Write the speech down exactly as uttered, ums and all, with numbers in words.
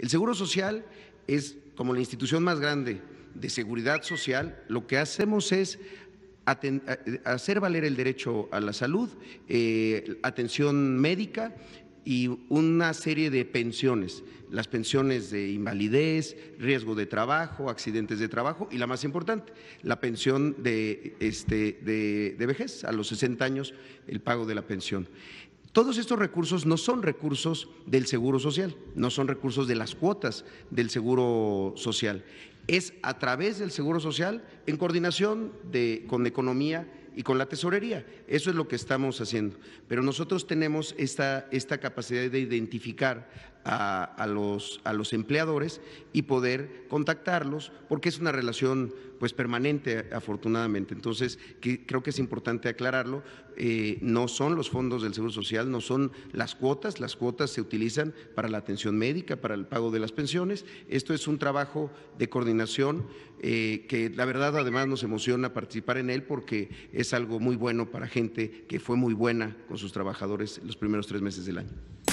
El Seguro Social es, como la institución más grande de seguridad social, lo que hacemos es hacer valer el derecho a la salud, eh, atención médica y una serie de pensiones, las pensiones de invalidez, riesgo de trabajo, accidentes de trabajo y la más importante, la pensión de, este, de, de vejez, a los sesenta años el pago de la pensión. Todos estos recursos no son recursos del Seguro Social, no son recursos de las cuotas del Seguro Social. Es a través del Seguro Social en coordinación de, con Economía y con la Tesorería. Eso es lo que estamos haciendo. Pero nosotros tenemos esta, esta capacidad de identificar a, a, los, a los empleadores y poder contactarlos, porque es una relación pues permanente, afortunadamente. Entonces, que creo que es importante aclararlo, eh, no son los fondos del Seguro Social, no son las cuotas, las cuotas se utilizan para la atención médica, para el pago de las pensiones. Esto es un trabajo de coordinación eh, que la verdad además nos emociona participar en él porque es algo muy bueno para gente que fue muy buena con sus trabajadores los primeros tres meses del año.